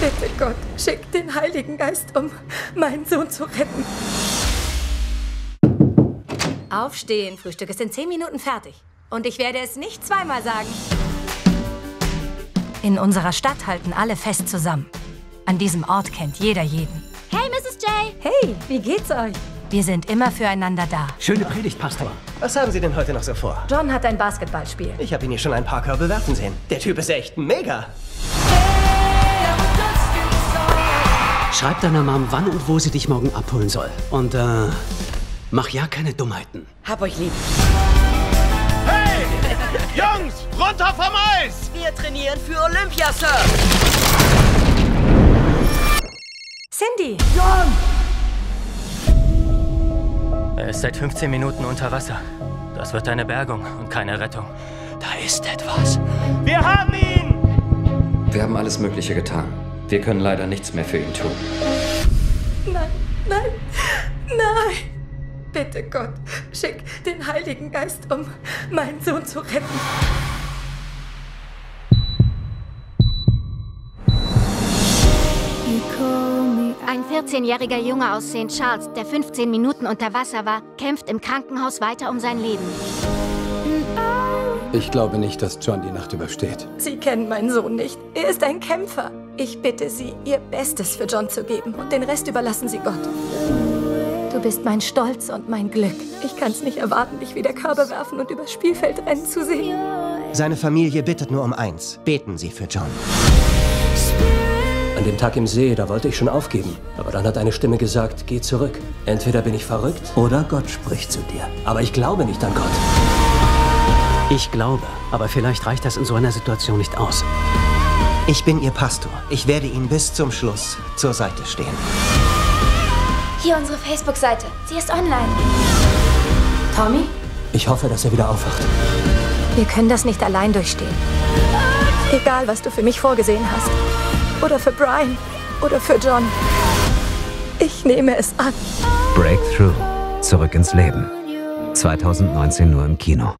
Bitte Gott, schick den Heiligen Geist, um meinen Sohn zu retten. Aufstehen, Frühstück ist in 10 Minuten fertig. Und ich werde es nicht zweimal sagen. In unserer Stadt halten alle fest zusammen. An diesem Ort kennt jeder jeden. Hey, Mrs. J. Hey, wie geht's euch? Wir sind immer füreinander da. Schöne Predigt, Pastor. Was haben Sie denn heute noch so vor? John hat ein Basketballspiel. Ich habe ihn hier schon ein paar Körbe werfen sehen. Der Typ ist echt mega. Schreib deiner Mom, wann und wo sie dich morgen abholen soll. Und mach ja keine Dummheiten. Hab euch lieb. Hey! Jungs, runter vom Eis! Wir trainieren für Olympia, Sir. Cindy! John! Er ist seit 15 Minuten unter Wasser. Das wird eine Bergung und keine Rettung. Da ist etwas. Wir haben ihn! Wir haben alles Mögliche getan. Wir können leider nichts mehr für ihn tun. Nein, nein, nein! Bitte Gott, schick den Heiligen Geist, um meinen Sohn zu retten. Ein 14-jähriger Junge aus St. Charles, der 15 Minuten unter Wasser war, kämpft im Krankenhaus weiter um sein Leben. Ich glaube nicht, dass John die Nacht übersteht. Sie kennen meinen Sohn nicht. Er ist ein Kämpfer. Ich bitte Sie, Ihr Bestes für John zu geben und den Rest überlassen Sie Gott. Du bist mein Stolz und mein Glück. Ich kann es nicht erwarten, dich wieder Körbe werfen und übers Spielfeld rennen zu sehen. Seine Familie bittet nur um eins. Beten Sie für John. An dem Tag im See, da wollte ich schon aufgeben. Aber dann hat eine Stimme gesagt, geh zurück. Entweder bin ich verrückt oder Gott spricht zu dir. Aber ich glaube nicht an Gott. Ich glaube, aber vielleicht reicht das in so einer Situation nicht aus. Ich bin Ihr Pastor. Ich werde Ihnen bis zum Schluss zur Seite stehen. Hier unsere Facebook-Seite. Sie ist online. Tommy? Ich hoffe, dass er wieder aufwacht. Wir können das nicht allein durchstehen. Egal, was du für mich vorgesehen hast. Oder für Brian. Oder für John. Ich nehme es an. Breakthrough. Zurück ins Leben. 2019 nur im Kino.